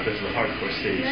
up as the hardcore stage.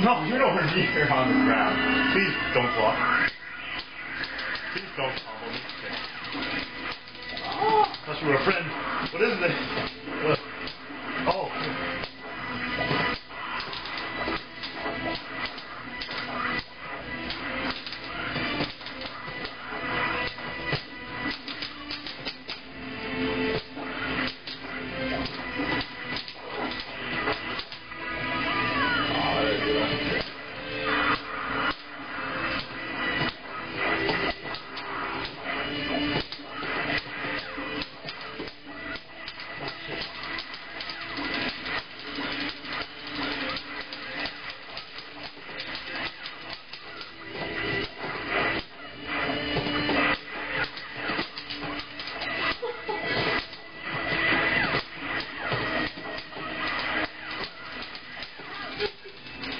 No, you're nowhere near on the ground. Please don't block. Please don't follow me. Oh, I thought you were a friend. What is this? What? Oh.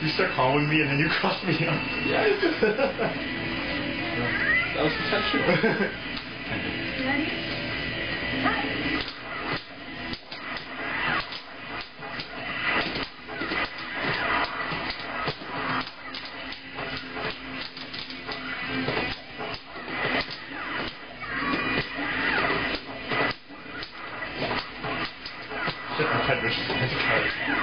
You start calling me and then you cross me up. Yeah. That was intentional. Ready? Shit, my head was just tight.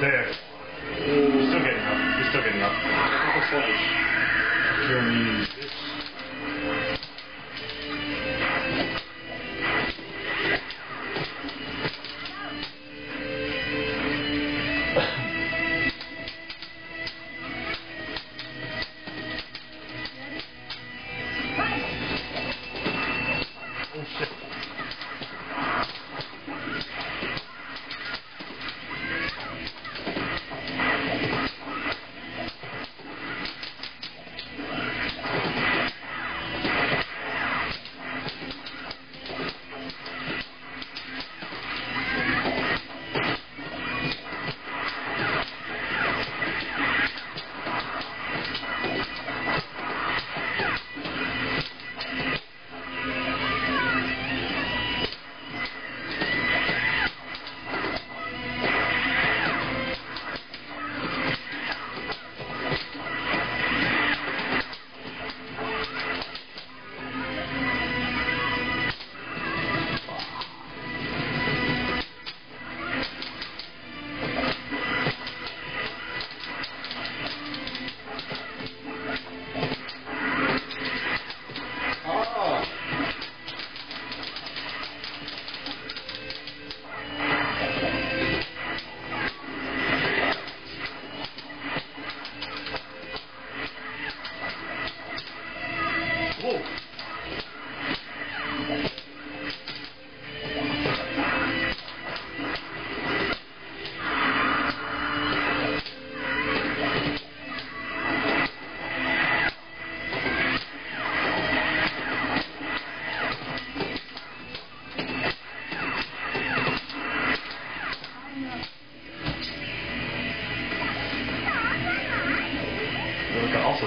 There. You're still getting up. You're still getting up. Journey. Oh shit. Also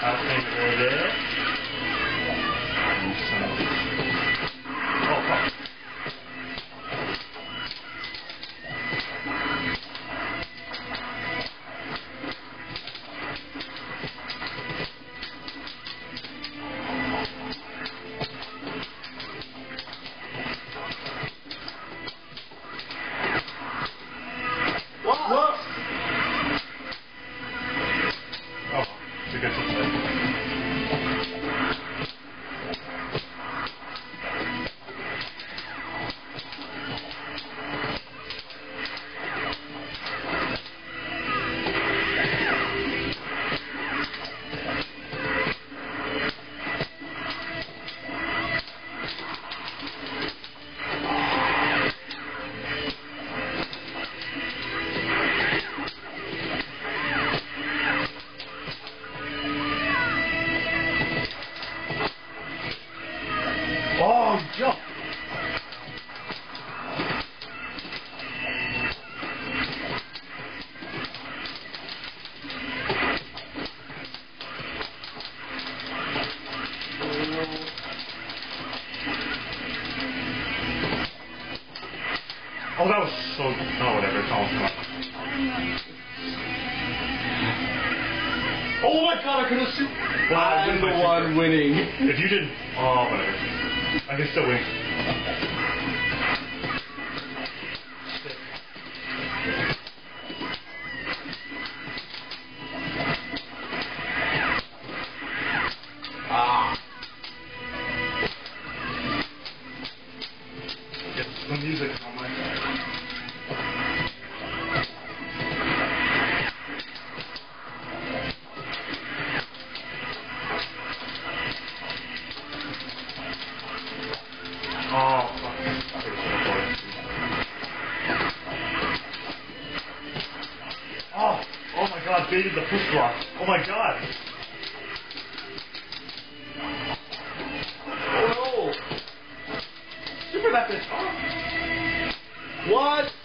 I think we're there. Oh, that was so... Oh, whatever. It's almost gone. Oh my god, I could have sued... Well, I'm the one winning. If you did... Oh, whatever. I can still win. The music on my side. Oh, fuck. Oh, oh my god, baited the push block. Oh my god. Oh no. Super methods. What?